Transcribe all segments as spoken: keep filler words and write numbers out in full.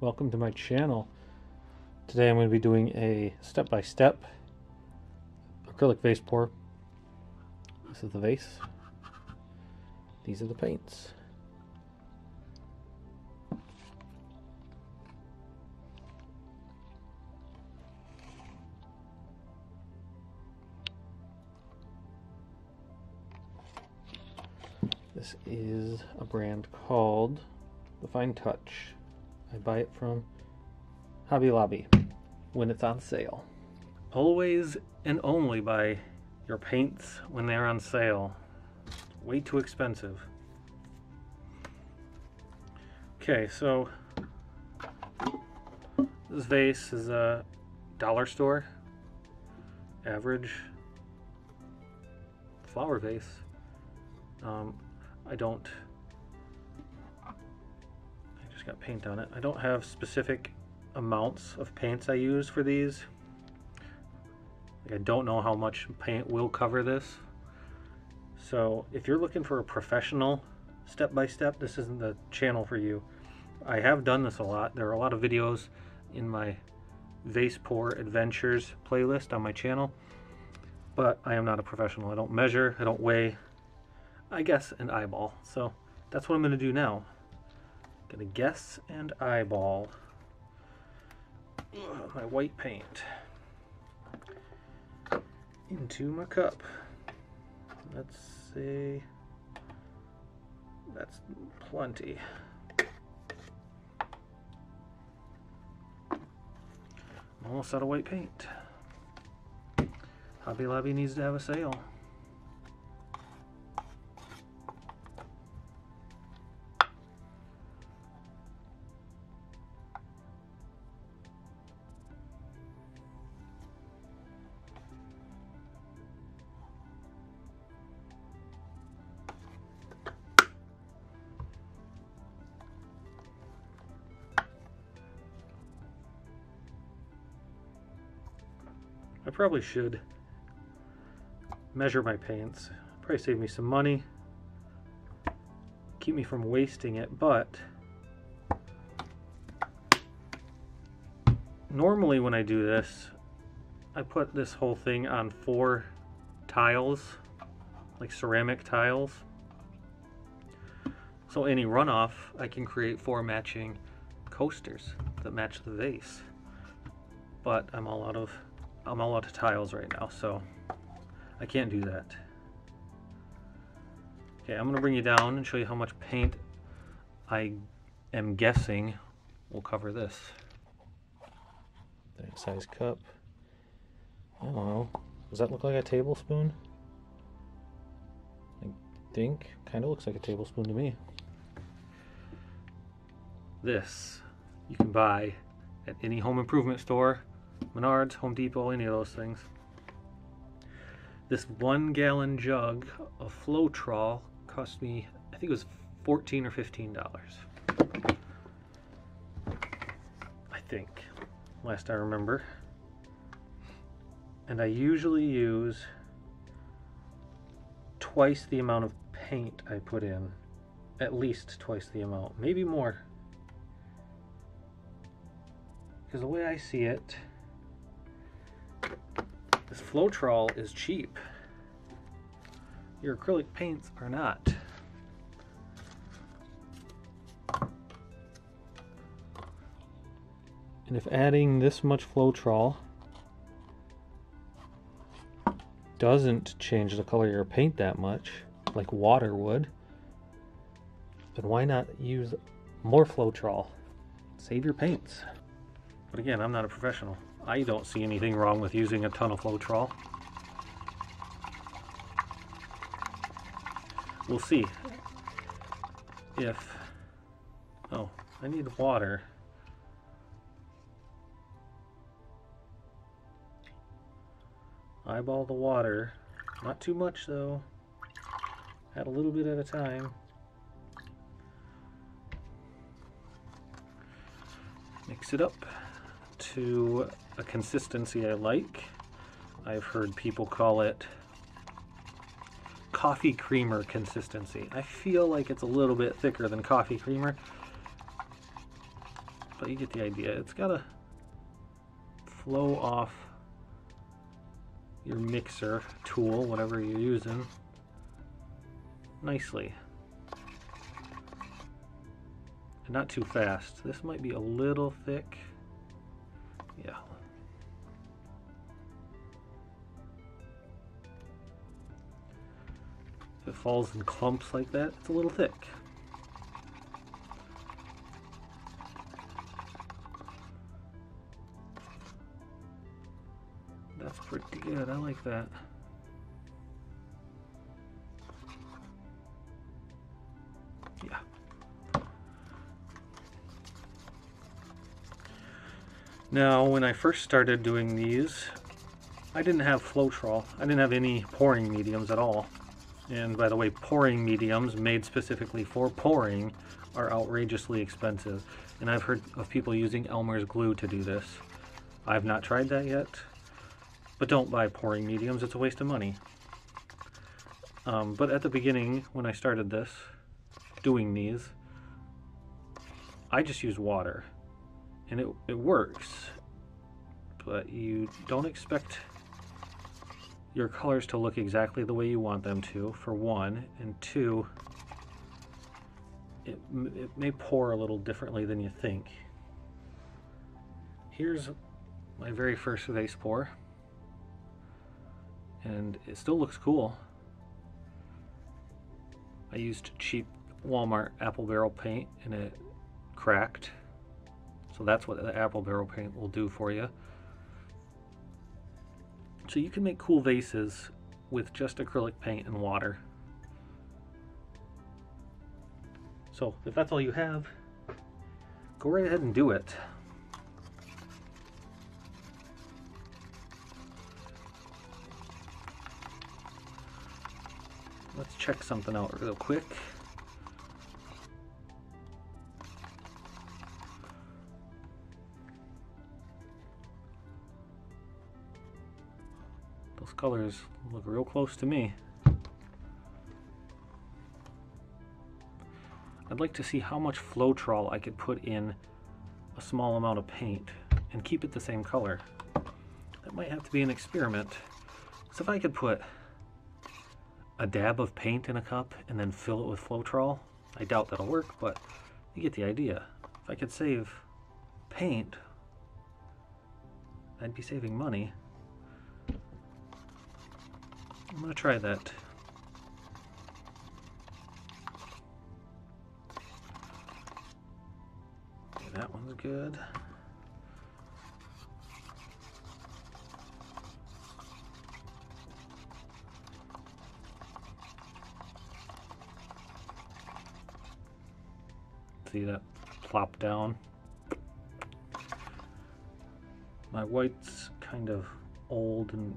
Welcome to my channel. Today I'm going to be doing a step-by-step -step acrylic vase pour. This is the vase. These are the paints. This is a brand called The Fine Touch. I buy it from Hobby Lobby when it's on sale. Always and only buy your paints when they're on sale. It's way too expensive. Okay, so this vase is a dollar store average flower vase. Um, I don't, I just got paint on it. I don't have specific amounts of paints I use for these. Like, I don't know how much paint will cover this. So if you're looking for a professional step-by-step, -step, this isn't the channel for you. I have done this a lot. There are a lot of videos in my Vase Pour Adventures playlist on my channel, but I am not a professional. I don't measure, I don't weigh, I guess, and eyeball. So that's what I'm gonna do now. Gonna guess and eyeball. Ugh, my white paint into my cup. Let's see, that's plenty. I'm almost out of white paint. Hobby Lobby needs to have a sale. I probably should measure my paints. Probably save me some money, keep me from wasting it, but normally when I do this, I put this whole thing on four tiles, like ceramic tiles. So any runoff, I can create four matching coasters that match the vase. But I'm all out of I'm all out of tiles right now, so I can't do that. Okay, I'm gonna bring you down and show you how much paint I am guessing will cover this. That size cup. I don't know. Does that look like a tablespoon? I think. Kind of looks like a tablespoon to me. This you can buy at any home improvement store. Menards, Home Depot, any of those things. This one gallon jug of Floetrol cost me, I think it was fourteen or fifteen dollars. I think, last I remember. And I usually use twice the amount of paint I put in. At least twice the amount, maybe more. Because the way I see it, this Floetrol is cheap. Your acrylic paints are not. And if adding this much Floetrol doesn't change the color of your paint that much, like water would, then why not use more Floetrol? Save your paints. But again, I'm not a professional. I don't see anything wrong with using a ton of Floetrol. We'll see if, oh, I need water. Eyeball the water, not too much though, add a little bit at a time. Mix it up to a consistency I like. I've heard people call it coffee creamer consistency. I feel like it's a little bit thicker than coffee creamer, but you get the idea. It's gotta flow off your mixer tool, whatever you're using, nicely. And not too fast. This might be a little thick. Yeah. If it falls in clumps like that, it's a little thick. That's pretty good. I like that. Yeah. Now, when I first started doing these, I didn't have Floetrol. I didn't have any pouring mediums at all. And by the way, pouring mediums made specifically for pouring are outrageously expensive. And I've heard of people using Elmer's glue to do this. I've not tried that yet. But don't buy pouring mediums, it's a waste of money. Um, but at the beginning, when I started this, doing these, I just used water. And it, it works. But you don't expect your colors to look exactly the way you want them to, for one. And two, it, it may pour a little differently than you think. Here's my very first vase pour. And it still looks cool. I used cheap Walmart Apple Barrel paint and it cracked. So that's what the Apple Barrel paint will do for you. So you can make cool vases with just acrylic paint and water. So if that's all you have, go right ahead and do it. Let's check something out real quick. Those colors look real close to me. I'd like to see how much Floetrol I could put in a small amount of paint and keep it the same color. That might have to be an experiment. So if I could put a dab of paint in a cup and then fill it with Floetrol. I doubt that'll work, but you get the idea. If I could save paint, I'd be saving money. I'm gonna try that. Okay, that one's good. See that plop down. My white's kind of old and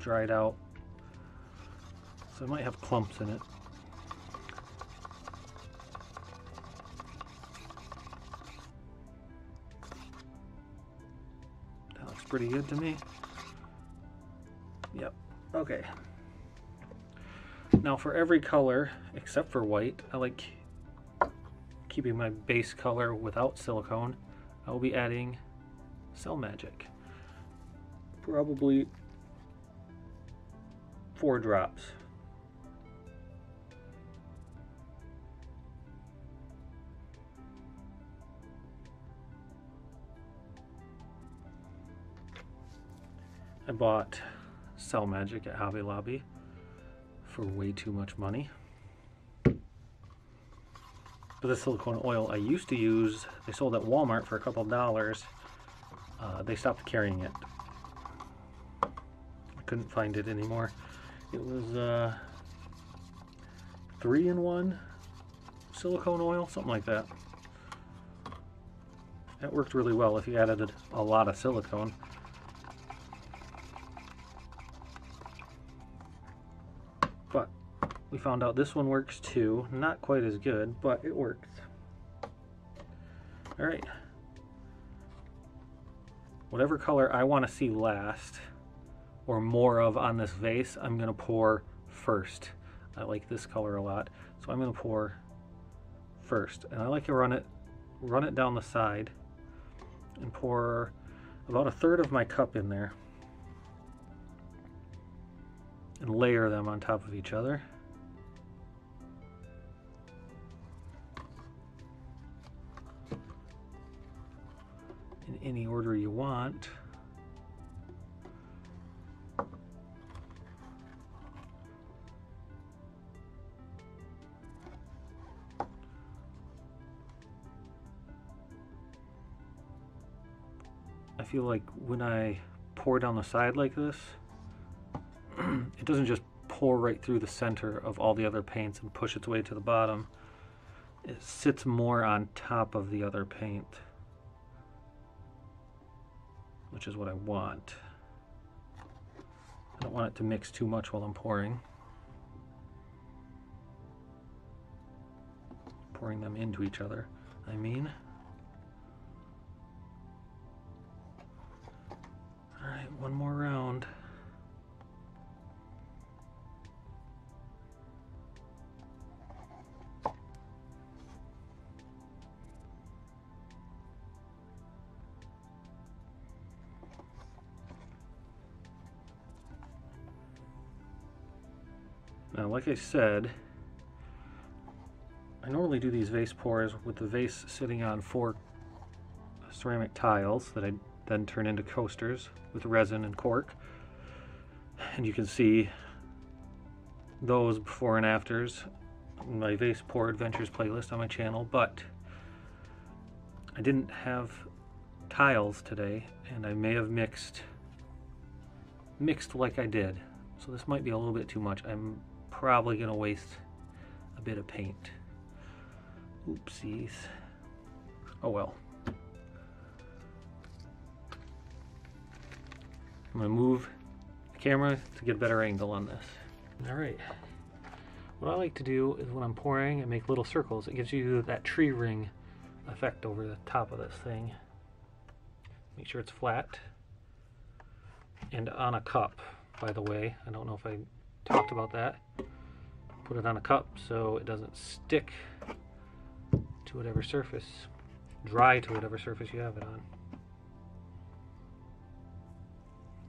dried out, so it might have clumps in it. That looks pretty good to me. Yep, okay. Now for every color except for white, I like keeping my base color without silicone, I will be adding Cell Magic. Probably four drops. I bought Cell Magic at Hobby Lobby for way too much money. But the silicone oil I used to use, they sold at Walmart for a couple of dollars. Uh, they stopped carrying it. I couldn't find it anymore. It was uh, three in one silicone oil, something like that. That worked really well if you added a lot of silicone. We found out this one works too. Not quite as good, but it works. All right. Whatever color I want to see last or more of on this vase, I'm going to pour first. I like this color a lot, so I'm going to pour first. And I like to run it run it down the side and pour about a third of my cup in there and layer them on top of each other. In any order you want. I feel like when I pour down the side like this, it doesn't just pour right through the center of all the other paints and push its way to the bottom. It sits more on top of the other paint, which is what I want. I don't want it to mix too much while I'm pouring. Pouring them into each other, I mean. All right, one more round. Now, like I said, I normally do these vase pours with the vase sitting on four ceramic tiles that I then turn into coasters with resin and cork. And you can see those before and afters in my vase pour adventures playlist on my channel, but I didn't have tiles today and I may have mixed, mixed like I did. So this might be a little bit too much. I'm probably going to waste a bit of paint. Oopsies. Oh well. I'm going to move the camera to get a better angle on this. Alright. What I like to do is when I'm pouring and make little circles, it gives you that tree ring effect over the top of this thing. Make sure it's flat and on a cup, by the way. I don't know if I talked about that. Put it on a cup so it doesn't stick to whatever surface, dry to whatever surface you have it on.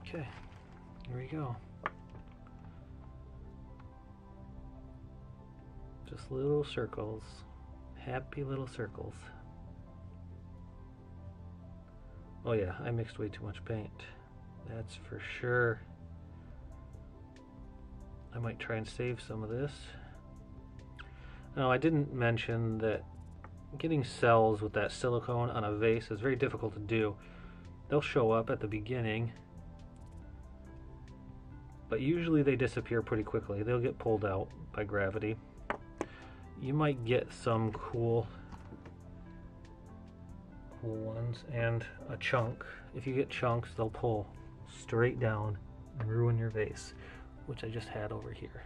Okay, here we go. Just little circles, happy little circles. Oh yeah, I mixed way too much paint. That's for sure. I might try and save some of this. Now, I didn't mention that getting cells with that silicone on a vase is very difficult to do. They'll show up at the beginning, but usually they disappear pretty quickly. They'll get pulled out by gravity. You might get some cool, cool ones and a chunk. If you get chunks, they'll pull straight down and ruin your vase, which I just had over here.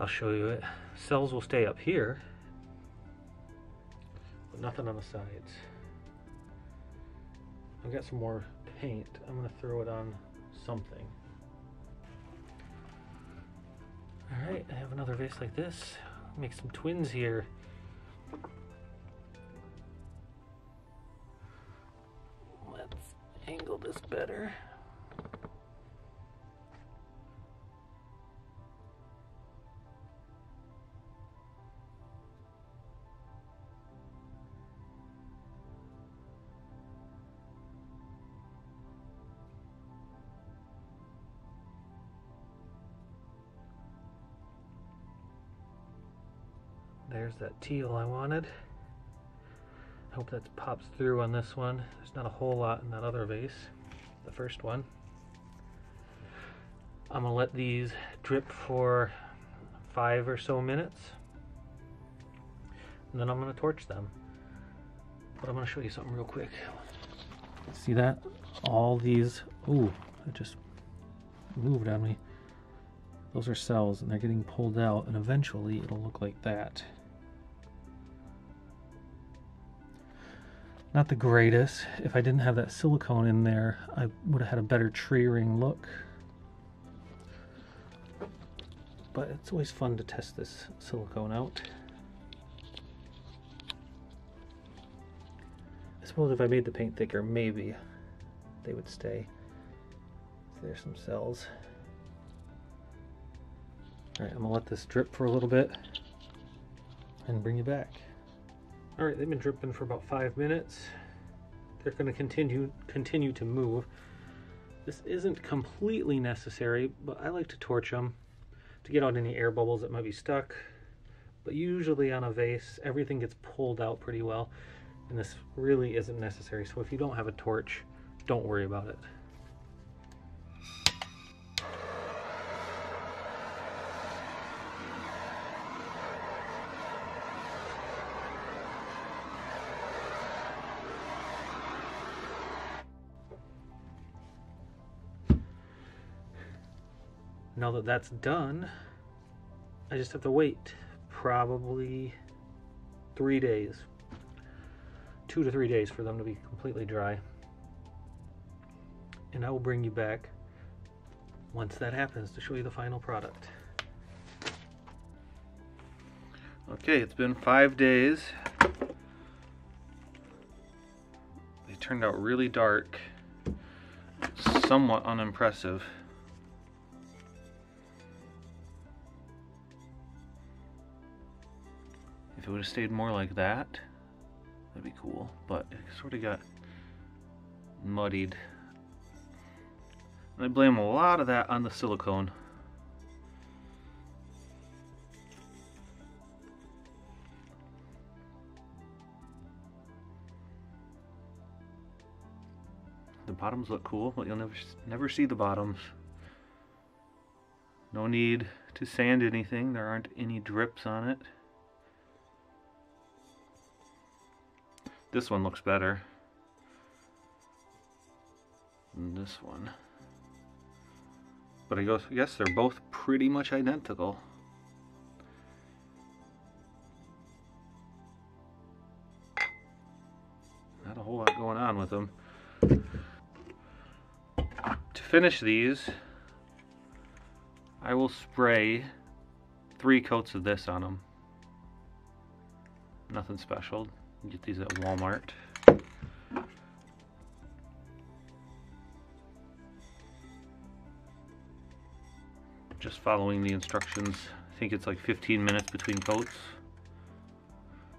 I'll show you it. Cells will stay up here, but nothing on the sides. I've got some more paint. I'm gonna throw it on something. All right, I have another vase like this. Make some twins here. Let's angle this better. There's that teal I wanted. I hope that pops through on this one. There's not a whole lot in that other vase, the first one. I'm gonna let these drip for five or so minutes, and then I'm gonna torch them. But I'm gonna show you something real quick. See that? All these, ooh, it just moved on me. Those are cells and they're getting pulled out, and eventually it'll look like that. Not the greatest. If I didn't have that silicone in there, I would have had a better tree ring look. But it's always fun to test this silicone out. suppose if I made the paint thicker, maybe they would stay. So there's some cells. All right, I'm gonna let this drip for a little bit and bring you back. All right, they've been dripping for about five minutes. They're gonna continue, continue to move. This isn't completely necessary, but I like to torch them to get out any air bubbles that might be stuck. But usually on a vase, everything gets pulled out pretty well, and this really isn't necessary. So if you don't have a torch, don't worry about it. Now that that's done, I just have to wait probably three days, two to three days for them to be completely dry. And I will bring you back once that happens to show you the final product. Okay, it's been five days. They turned out really dark, somewhat unimpressive. If it would have stayed more like that, that'd be cool, but it sort of got muddied. And I blame a lot of that on the silicone. The bottoms look cool, but you'll never, never see the bottoms. No need to sand anything. There aren't any drips on it. This one looks better than this one. But I guess they're both pretty much identical. Not a whole lot going on with them. To finish these, I will spray three coats of this on them. Nothing special. Get these at Walmart. Just following the instructions. I think it's like fifteen minutes between coats,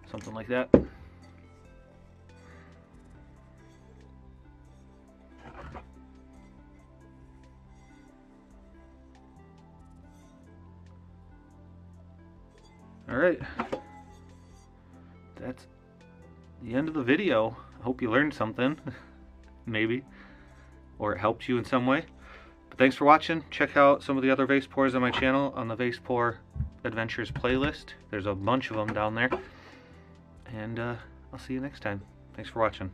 something like that. All right, that's the end of the video. I hope you learned something, maybe, or it helped you in some way. But thanks for watching. Check out some of the other vase pours on my channel on the Vase Pour Adventures playlist. There's a bunch of them down there. And uh, I'll see you next time. Thanks for watching.